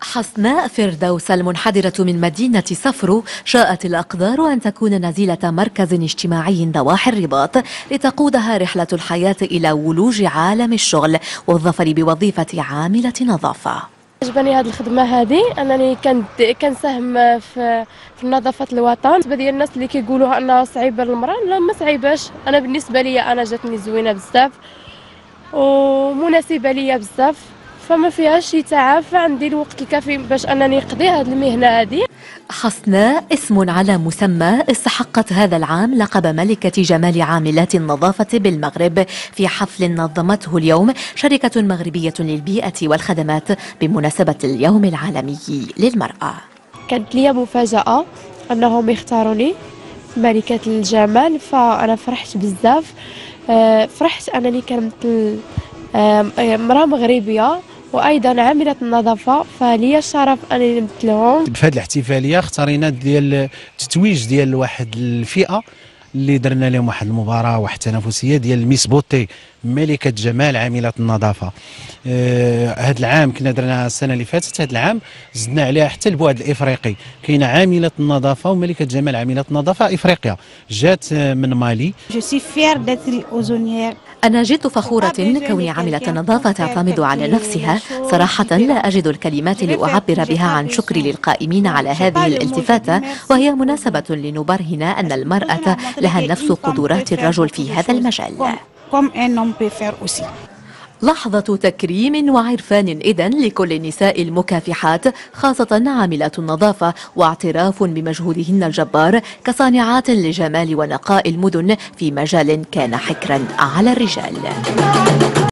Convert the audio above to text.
حسناء فردوس المنحدرة من مدينة صفرو شاءت الأقدار أن تكون نزيلة مركز اجتماعي ضواحي الرباط لتقودها رحلة الحياة إلى ولوج عالم الشغل والظفر بوظيفة عاملة نظافة. عجبني هذه الخدمة هذه أنني كنساهم في نظافة الوطن. بالنسبة ديال الناس اللي كيقولوها أنها صعيبة للمرأة، لا ما صعيباش، أنا بالنسبة لي أنا جاتني زوينة بزاف ومناسبة لي بزاف، فما فيهاش شي تعب، فعندي الوقت الكافي باش انني نقضي هذه المهنه هذه. حسناء اسم على مسمى، استحقت هذا العام لقب ملكة جمال عاملات النظافة بالمغرب في حفل نظمته اليوم شركة مغربية للبيئة والخدمات بمناسبة اليوم العالمي للمرأة. كانت لي مفاجأة انهم يختاروني ملكة الجمال، فانا فرحت بزاف، فرحت انني كنمثل امرأة مغربية وايضا عامله النظافه، فلي الشرف انني نمثلهم. بهذه الاحتفاليه اختارينا ديال التتويج ديال واحد الفئه اللي درنا لهم واحد المباراه واحد التنافسيه ديال ميس بوتي ملكه جمال عامله النظافه. هذا العام كنا درناها السنه اللي فاتت، هذا العام زدنا عليها حتى البعد الافريقي، كاينه عامله النظافه وملكه جمال عامله النظافه افريقيا، جات من مالي. أنا جد فخورة كوني عاملة النظافة تعتمد على نفسها، صراحة لا أجد الكلمات لأعبر بها عن شكري للقائمين على هذه الالتفاتة، وهي مناسبة لنبرهن أن المرأة لها نفس قدرات الرجل في هذا المجال. لحظة تكريم وعرفان إذن لكل النساء المكافحات، خاصة عاملات النظافة، واعتراف بمجهودهن الجبار كصانعات لجمال ونقاء المدن في مجال كان حكرا على الرجال.